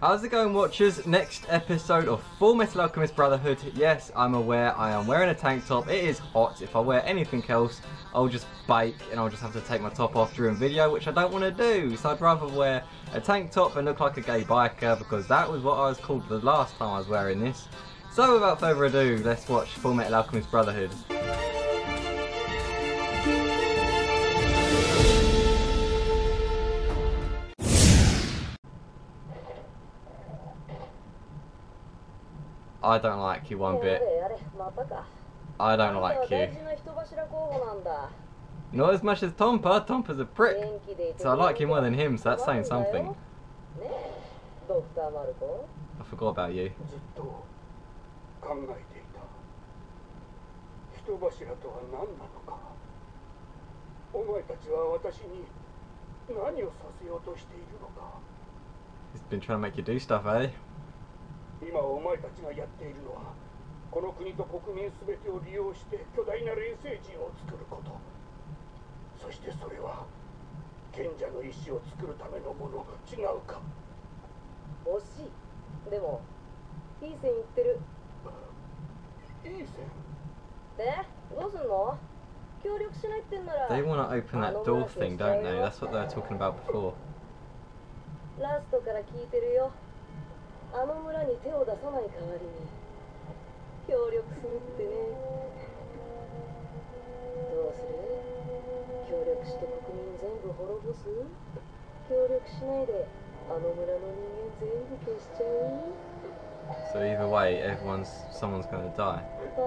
How's it going, watchers? Next episode of Fullmetal Alchemist Brotherhood. Yes, I'm aware I am wearing a tank top. It is hot. If I wear anything else, I'll just bake and I'll just have to take my top off during video, which I don't want to do. So I'd rather wear a tank top and look like a gay biker, because that was what I was called the last time I was wearing this. So without further ado, let's watch Fullmetal Alchemist Brotherhood. I don't like you one bit. I don't like you. Not as much as Tompa. Tompa's a prick. So I like you more than him, so that's saying something. I forgot about you. He's been trying to make you do stuff, eh? They want to open that door thing, don't they? That's what they were talking about before. So either way, someone's going to die. Out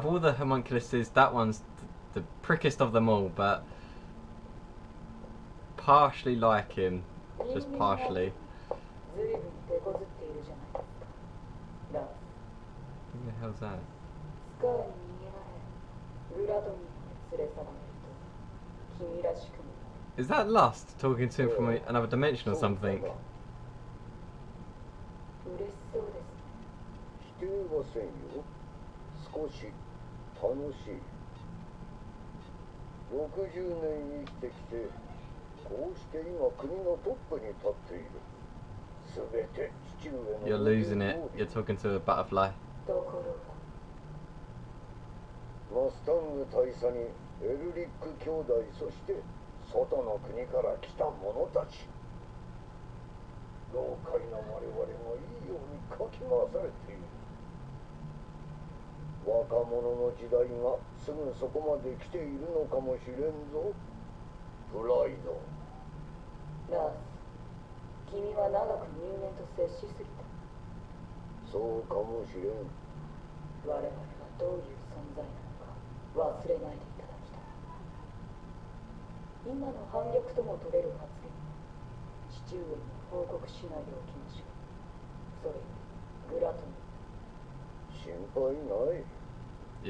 of all the homunculuses, that one's the prickest of them all, but partially like him, just partially. Who the hell's that? Is that Lust talking to him from another dimension or something? You're losing it. You're talking to a butterfly. He's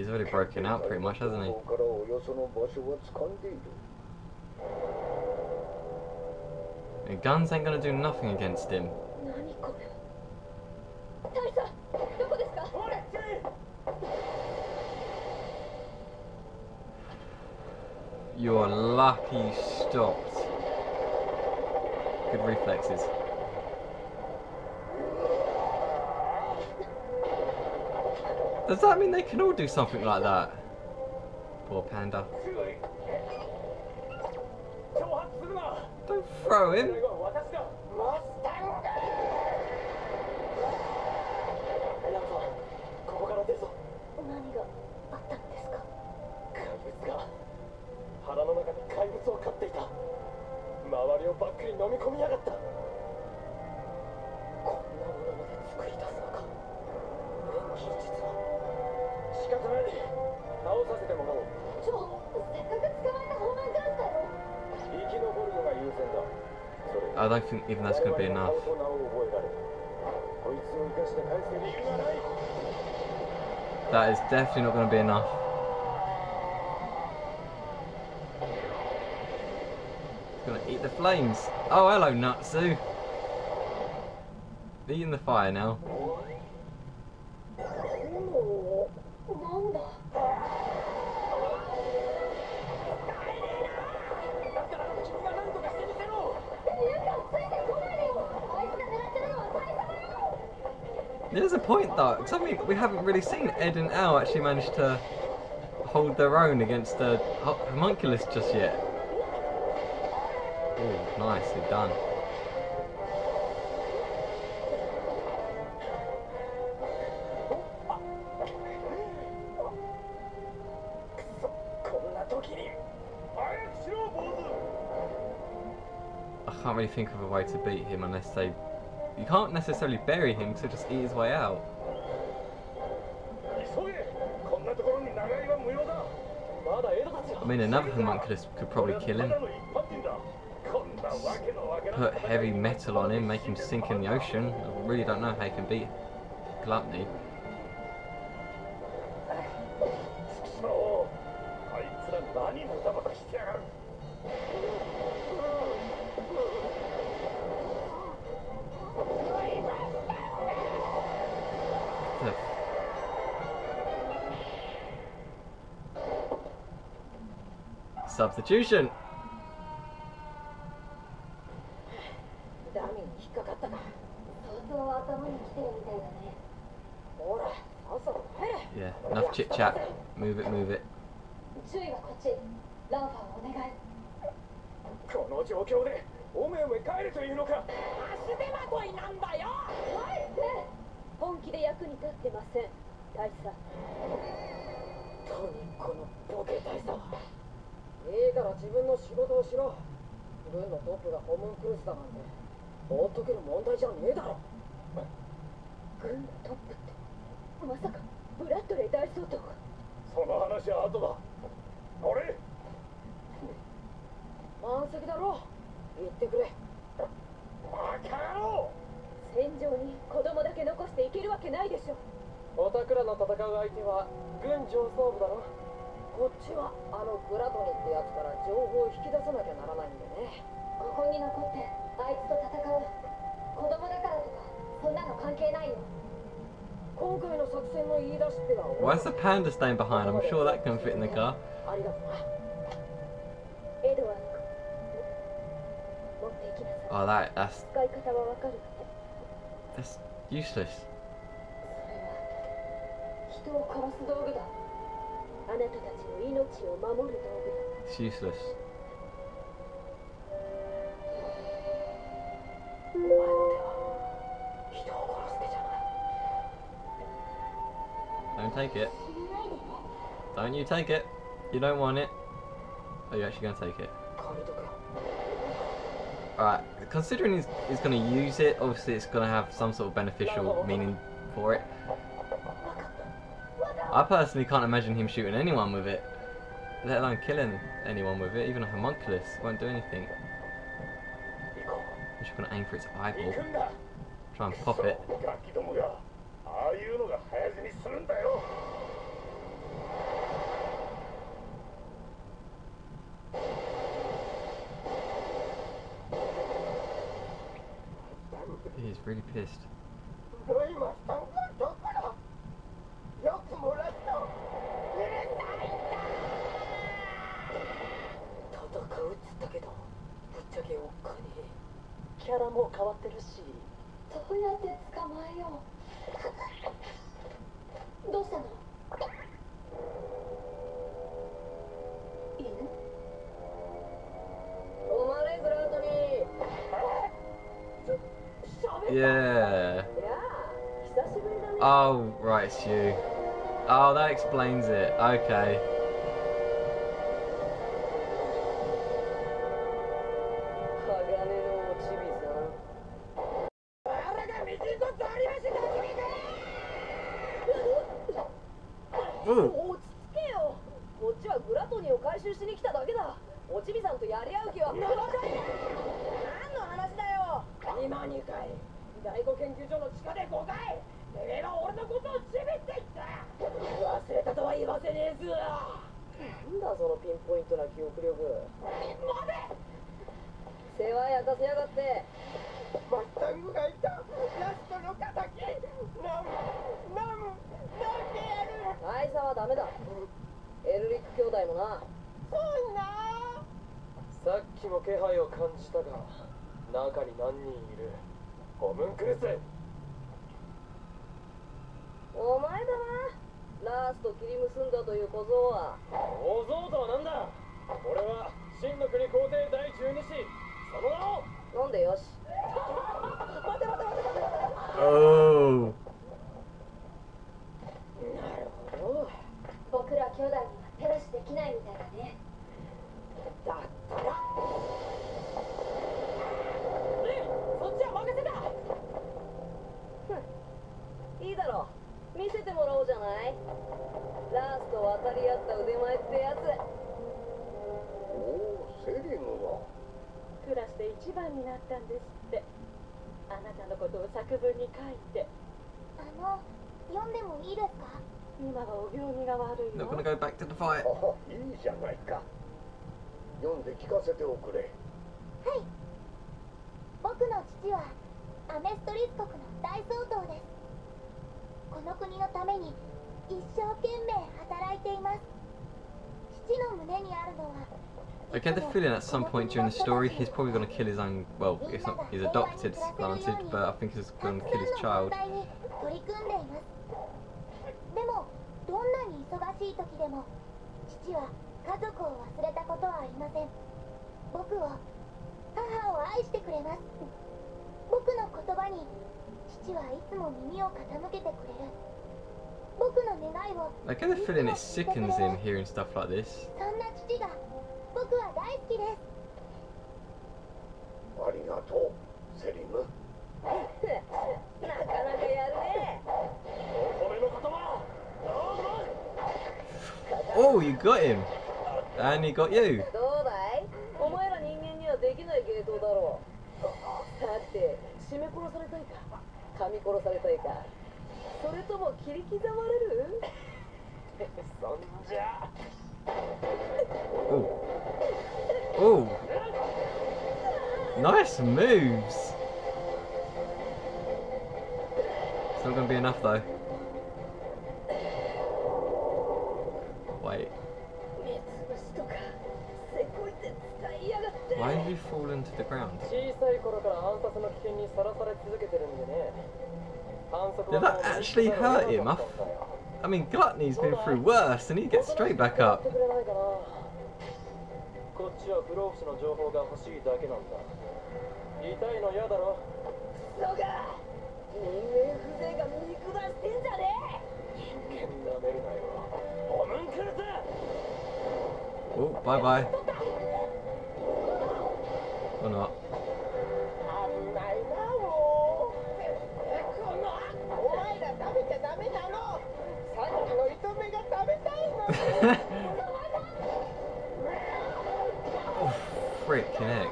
already broken out pretty much, hasn't he? And guns ain't gonna do nothing against him. You're lucky you stopped. Good reflexes. Does that mean they can all do something like that? Poor panda. Don't throw him! I don't think even that's going to be enough. That is definitely not going to be enough. It's going to eat the flames. Oh, hello, Natsu. Eating the fire now. There's a point though, because I mean, we haven't really seen Ed and Al actually manage to hold their own against the homunculus just yet. Oh, nicely done. I can't really think of a way to beat him unless they... You can't necessarily bury him, so just eat his way out. I mean, another homunculus could probably kill him. Just put heavy metal on him, make him sink in the ocean. I really don't know how he can beat Gluttony. Substitution. Yeah, enough chit chat. Move it, move it. Why is the panda staying behind? I'm sure that can fit in the car. Oh, that's useless. It's useless. Don't take it. Don't you take it. You don't want it. Are you actually going to take it? Alright, considering he's going to use it, obviously it's going to have some sort of beneficial meaning for it. I personally can't imagine him shooting anyone with it, let alone killing anyone with it. Even a homunculus won't do anything. I'm just going to aim for its eyeball, try and pop it. He is really pissed. Yeah. Oh, right, it's you. Oh, that explains it. Okay. Oh. Not going to go back to the fight. I get the feeling at some point during the story he's probably going to kill his own, well, it's not his adopted, granted, but I think he's going to kill his child. I get the feeling it sickens him hearing stuff like this. Oh, you got him, and he got you. Oh, nice moves. It's not gonna be enough though. Wait. Why have you fallen to the ground? Did that actually hurt him? I mean, Gluttony's been through worse, and he gets straight back up. Oh, bye bye. Or not. Oh, freaking heck.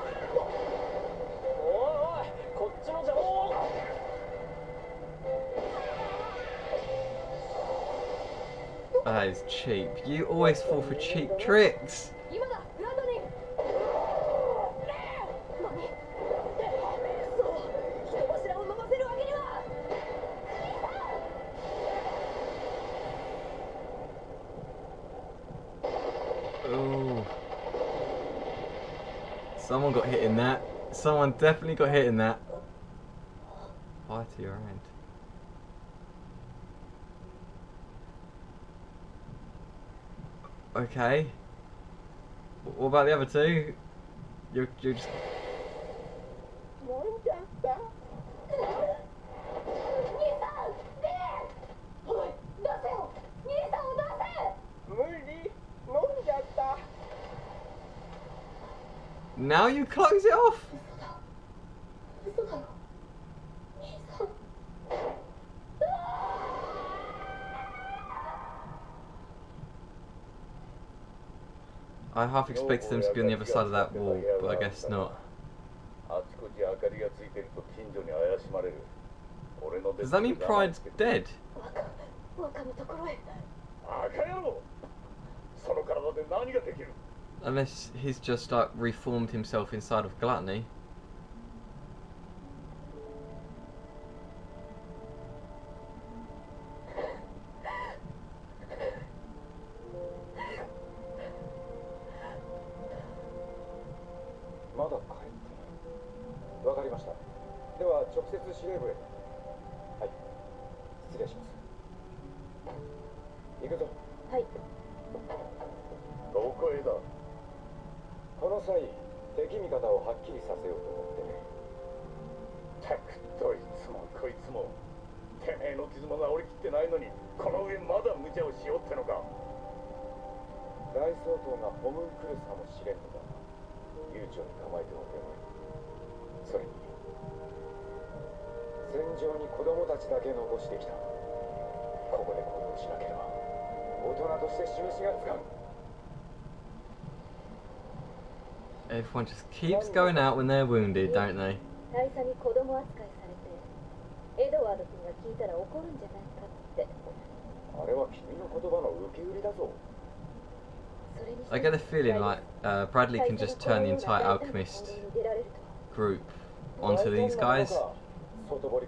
That is cheap. You always fall for cheap tricks. Oh, someone got hit in that. Someone definitely got hit in that. Fire to your end. Okay. What about the other two? You're just. Now you close it off. I half expected them to be on the other side of that wall, but I guess not. Does that mean Pride's dead? Unless he's just reformed himself inside of Gluttony. Everyone just keeps going out when they're wounded, don't they? I get a feeling like Bradley can just turn the entire alchemist group onto these guys. Because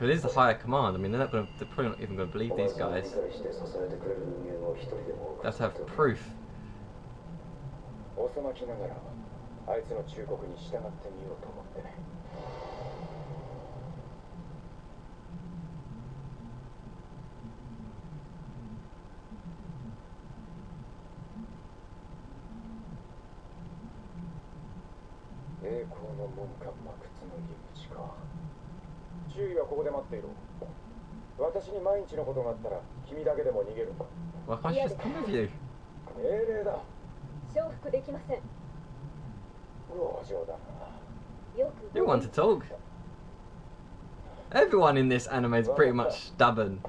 it is the higher command, I mean, they're probably not even going to believe these guys. They have to have proof. Why can't she just come with you? You want to talk? Everyone in this anime is pretty much stubborn.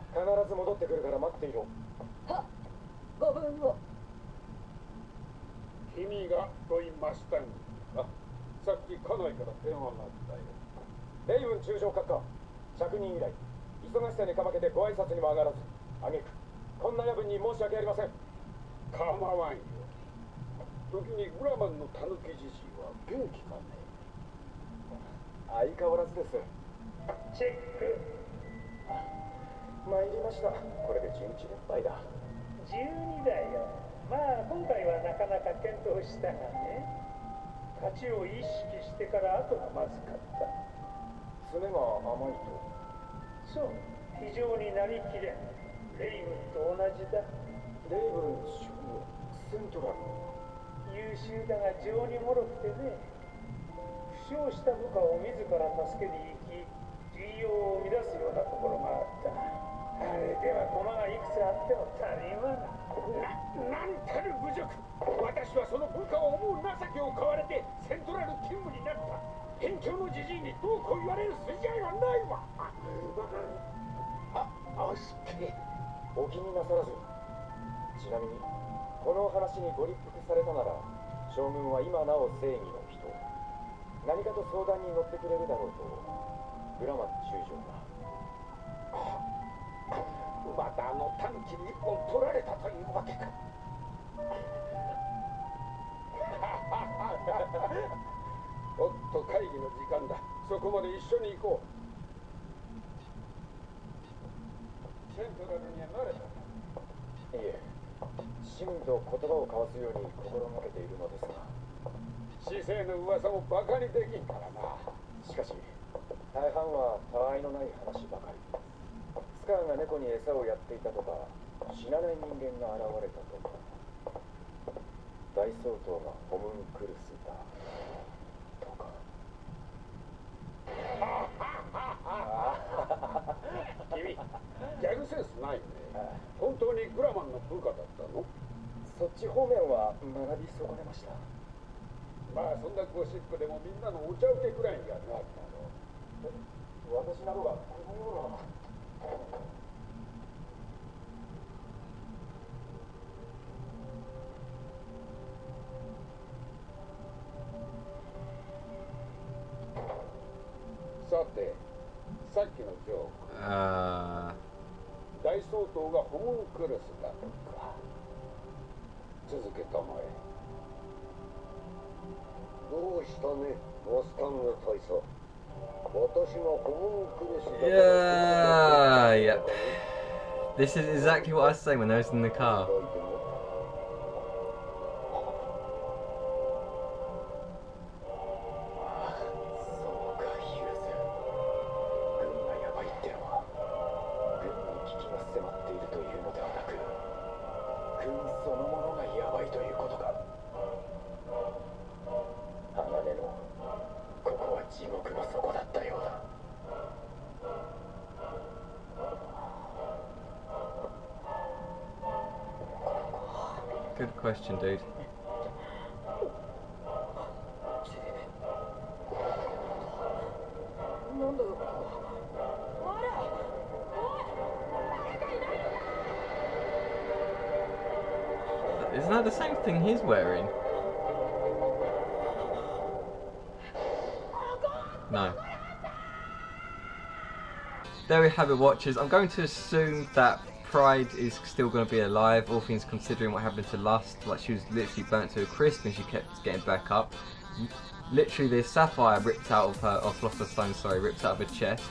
てさっきのジョーク大総統がホーンクルスだとか続けたまえどうしたねボストンの体操私もホーンクルスだから yeah. This is exactly what I was saying when I was in the car. Good question, dude. Isn't that the same thing he's wearing? No. There we have it, watchers. I'm going to assume that Pride is still going to be alive, all things considering what happened to Lust. Like, she was literally burnt to a crisp and she kept getting back up. Literally, the sapphire ripped out of her, or philosopher's stone, sorry, ripped out of her chest.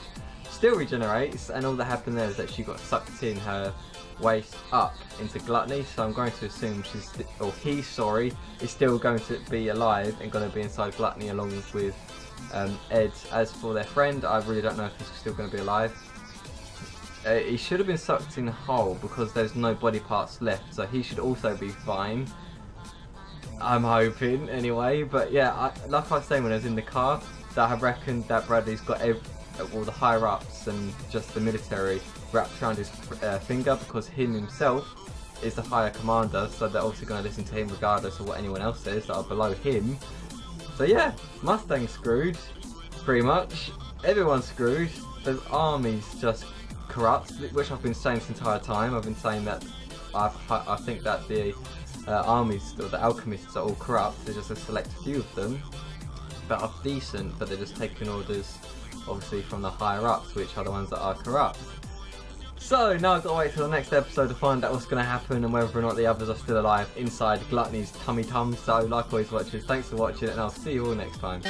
Still regenerates, and all that happened there is that she got sucked in her waist up into Gluttony. So I'm going to assume she's, or he, sorry, is still going to be alive and going to be inside Gluttony along with Ed. As for their friend, I really don't know if he's still going to be alive. He should have been sucked in whole because there's no body parts left, so he should also be fine. I'm hoping, anyway. But yeah, like I was saying when I was in the car, that I reckon that Bradley's got all the higher ups and just the military wrapped around his finger because him himself is the higher commander, so they're obviously going to listen to him regardless of what anyone else says that are below him. So yeah, Mustang's screwed, pretty much. Everyone's screwed. There's armies just corrupt, which I've been saying this entire time. I've been saying that I think that the armies or the alchemists are all corrupt. There's just a select few of them that are decent, but they're just taking orders obviously from the higher ups, which are the ones that are corrupt. So now I've got to wait till the next episode to find out what's going to happen and whether or not the others are still alive inside Gluttony's tummy tum. So like always, watchers, thanks for watching and I'll see you all next time.